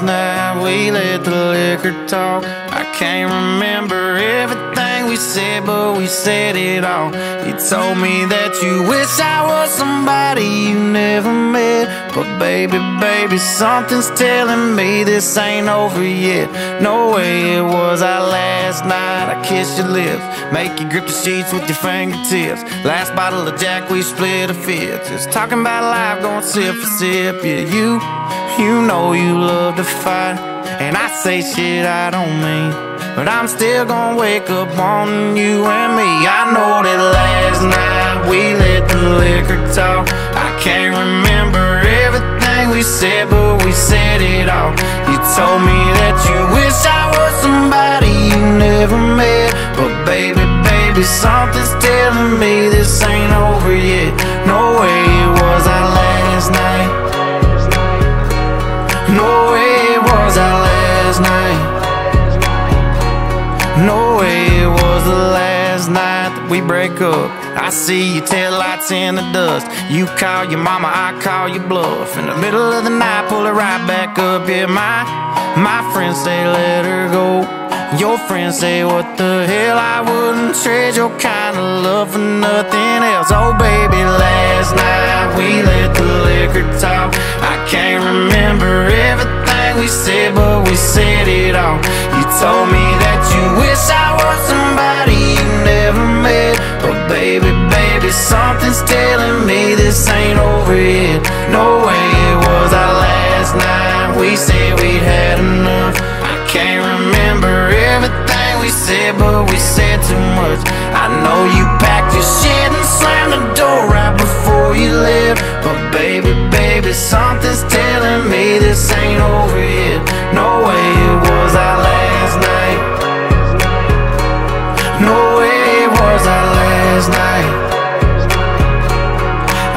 Last night we let the liquor talk. I can't remember everything we said, but we said it all. You told me that you wish I was somebody you never met, but baby, baby, something's telling me this ain't over yet. No way it was our last night. I kissed your lips, make you grip the sheets with your fingertips. Last bottle of Jack, we split a fifth. Just talking about life, going sip for sip. Yeah, you know you love to fight, and I say shit I don't mean, but I'm still gonna wake up on you and me. I know that last night we let the liquor talk. I can't remember everything we said, but we said it all. You told me that you wish I was somebody you never met, but baby, baby, something's telling me this ain't over yet. No way it was our last night. No way it was our last night. No way it was the last night that we break up. I see your taillights in the dust. You call your mama, I call your bluff. In the middle of the night, pull it right back up. Yeah, my friends say let her go. Your friends say what the hell. I wouldn't trade your kind of love for nothing else. Oh baby, last night we let the liquor talk. I can't remember everything we said, but we said it all. You told me that you wish I was somebody you never met, but baby, baby, something's telling me this ain't over yet. No way it was our last night. We said we had enough. I can't remember everything we said, but we said too much. I know you packed your shit and slammed the door right before you left, but baby, baby, something's telling me this ain't over yet. No way it was our last night. No way it was our last night.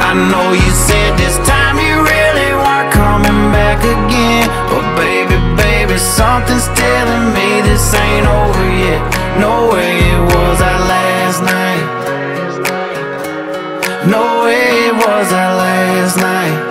I know you said this time you really weren't coming back again, but baby, baby, something's telling me this ain't over yet. No way it was our last night. No way it was our last night.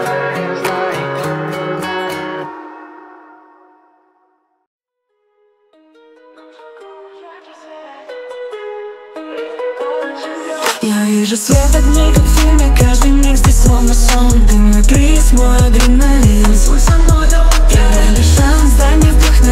Я вижу свет огней, как в фильме. Каждый миг здесь словно сон. Ты мой приз, мой адреналин. Свой со мной до утра. Я лишам зданий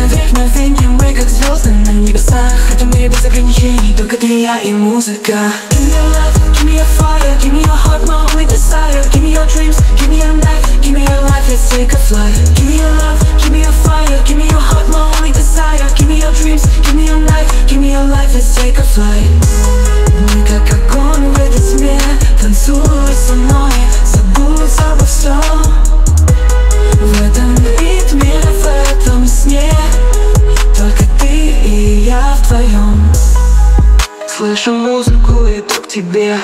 вдохновенья. Мы как звезды на небесах. Это мир без ограничений, только ты, я и музыка. Give me your love, give me your fire. Give me your heart, my only desire. Give me your dreams, give me your night. Give me your life, let's take a flight. Give me your love, give me your fire. Give me your heart, my only desire. Give me your dreams, give me your night. Give me your life, let's take a flight. Мы как огонь в этой тьме. Танцуй со мной, забудь обо всем. В этом ритме, в этом сне только ты и я вдвоем. Слышу музыку, иду к тебе.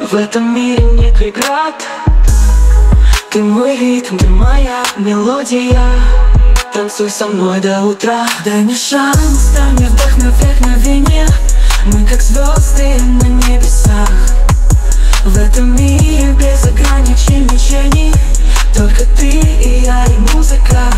В этом мире нет преград. Ты мой ритм, ты моя мелодия. Танцуй со мной до утра. Дай мне шанс, дай мне вдохновение. Мы как звезды на небесах. В этом мире без ограничений. Только ты и я, и музыка.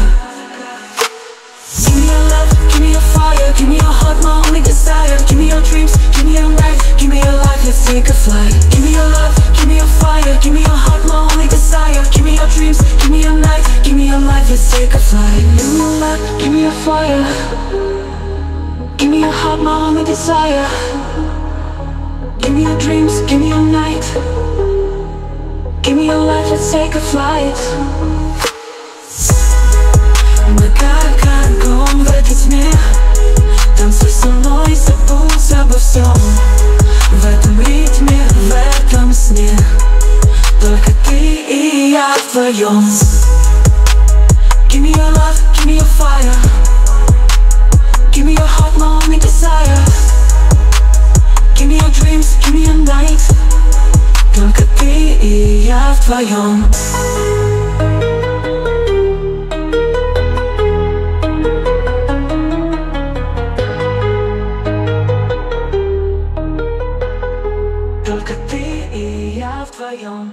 Give me your love, give me your fire. Give me your heart, my only desire. Give me your dreams, give me your night. Give me your life, let's take a flight. Give me your love, give me your fire. Give me your heart, my only desire. Give me your dreams, give me your night. Give me your life, let's take a flight. Give me your love, give me your fire. Give me your heart, my only desire. Give me your dreams, give me your night. Give me your life, let's take a flight. Мы как огонь в этой тьме. Танцуй со мной, забудь обо всем. В этом ритме, в этом сне только ты и я вдвоем. Give me your love, give me your fire. Give me your heart, my only desire. Give me your dreams, give me your night. Только ты и я вдвоем. Только ты и я вдвоем.